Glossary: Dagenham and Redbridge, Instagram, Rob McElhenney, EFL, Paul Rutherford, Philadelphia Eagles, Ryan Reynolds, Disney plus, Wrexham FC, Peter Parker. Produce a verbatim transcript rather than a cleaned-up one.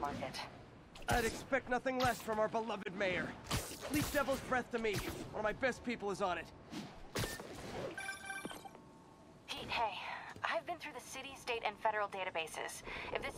market. I'd expect nothing less from our beloved mayor. Leave Devil's Breath to me. One of my best people is on it. Pete, hey. I've been through the city, state, and federal databases. If this